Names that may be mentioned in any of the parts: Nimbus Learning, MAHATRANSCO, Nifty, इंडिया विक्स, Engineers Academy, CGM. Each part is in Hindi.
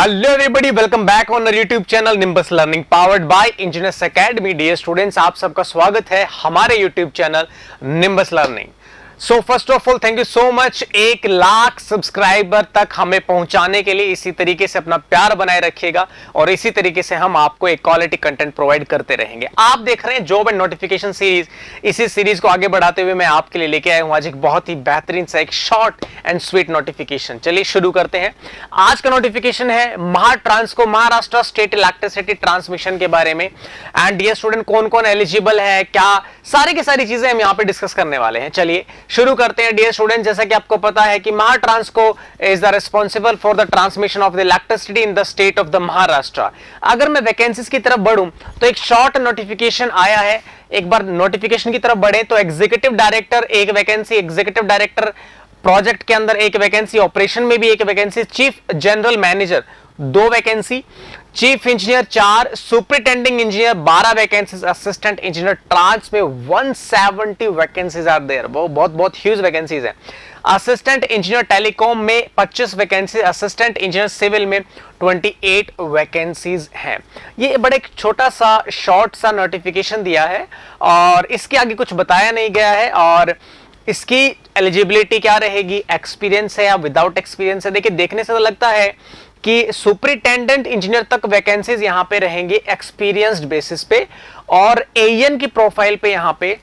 Hello everybody, welcome back on YouTube channel Nimbus learning powered by engineers academy. Dear students, आप सबका स्वागत है हमारे YouTube channel Nimbus learning. So first of all thank you so much 1 lakh subscriber तक हमें पहुंचाने के लिए। इसी तरीके से अपना प्यार बनाए रखिएगा और इसी तरीके से हम आपको एक क्वालिटी कंटेंट प्रोवाइड करते रहेंगे। आप देख रहे हैं जॉब एंड नोटिफिकेशन सीरीज। इसी सीरीज को आगे बढ़ाते हुए मैं आपके लिए लेके आया हूं आज एक बहुत ही बेहतरीन सा, एक शॉर्ट एंड स्वीट नोटिफिकेशन। चलिए शुरू करते हैं। आज का नोटिफिकेशन है Mahatransco, Maharashtra state electricity transmission के बारे में। एंड डियर स्टूडेंट, कौन कौन एलिजिबल है, क्या सारी की सारी चीजें हम यहाँ पे डिस्कस करने वाले हैं। चलिए शुरू करते हैं। डियर स्टूडेंट, जैसा कि आपको पता है कि Mahatransco is the responsible for the transmission of the electricity in the state of the Maharashtra. अगर मैं वैकेंसीज की तरफ बढ़ूं तो एक शॉर्ट नोटिफिकेशन आया है। एक बार नोटिफिकेशन की तरफ बढ़े तो एग्जीक्यूटिव डायरेक्टर एक वैकेंसी, एग्जीक्यूटिव डायरेक्टर प्रोजेक्ट के अंदर एक वैकेंसी, ऑपरेशन में भी एक vacancy, chief general manager 2 vacancy, chief engineer 4, superintending engineer 12 vacancies, assistant engineer trans में 170 वैकेंसीज आर देयर। वो बहुत ह्यूज वैकेंसीज हैं। असिस्टेंट इंजीनियर टेलीकॉम में 25 वैकेंसी, असिस्टेंट इंजीनियर सिविल में 28 वैकेंसीज हैं। ये बड़ा एक छोटा सा शॉर्ट सा नोटिफिकेशन दिया है और इसके आगे कुछ बताया नहीं गया है। और इसकी एलिजिबिलिटी क्या रहेगी, एक्सपीरियंस है या विदाउट एक्सपीरियंस है। देखिए, देखने से तो लगता है कि सुपरिटेंडेंट इंजीनियर तक वैकेंसीज यहां पे रहेंगी एक्सपीरियंस्ड बेसिस पे। और एएन की प्रोफाइल पे यहां पे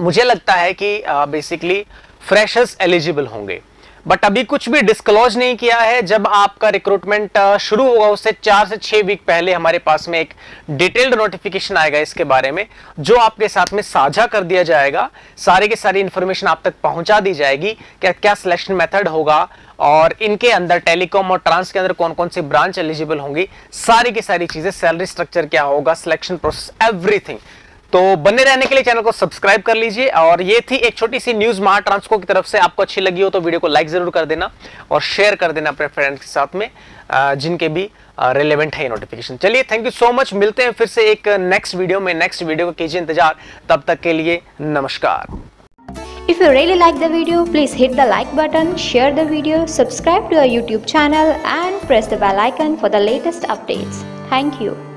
मुझे लगता है कि बेसिकली फ्रेशर्स एलिजिबल होंगे। बट अभी कुछ भी डिस्क्लोज नहीं किया है। जब आपका रिक्रूटमेंट शुरू होगा उससे 4 से 6 वीक पहले हमारे पास में एक डिटेल्ड नोटिफिकेशन आएगा इसके बारे में, जो आपके साथ में साझा कर दिया जाएगा। सारे के सारी इंफॉर्मेशन आप तक पहुंचा दी जाएगी। क्या क्या सिलेक्शन मेथड होगा और इनके अंदर टेलीकॉम और ट्रांस के अंदर कौन कौन सी ब्रांच एलिजिबल होंगी, सारी की सारी चीजें, सैलरी स्ट्रक्चर क्या होगा, सिलेक्शन प्रोसेस, एवरीथिंग। तो बने रहने के लिए चैनल को सब्सक्राइब कर लीजिए। और ये थी एक छोटी सी न्यूज महाट्रांसको की तरफ से। आपको अच्छी लगी हो तो वीडियो को लाइक जरूर कर देना और शेयर कर देना अपने फ्रेंड्स के साथ में जिनके भी रेलेवेंट है ये नोटिफिकेशन। चलिए, थैंक यू सो मच। मिलते हैं फिर से एक नेक्स्ट वीडियो में। नेक्स्ट वीडियो को कीजिए इंतजार। तब तक के लिए नमस्कार। If you really like the video, please hit the like button, share the video, subscribe to our YouTube channel and press the bell icon for the latest updates. Thank you.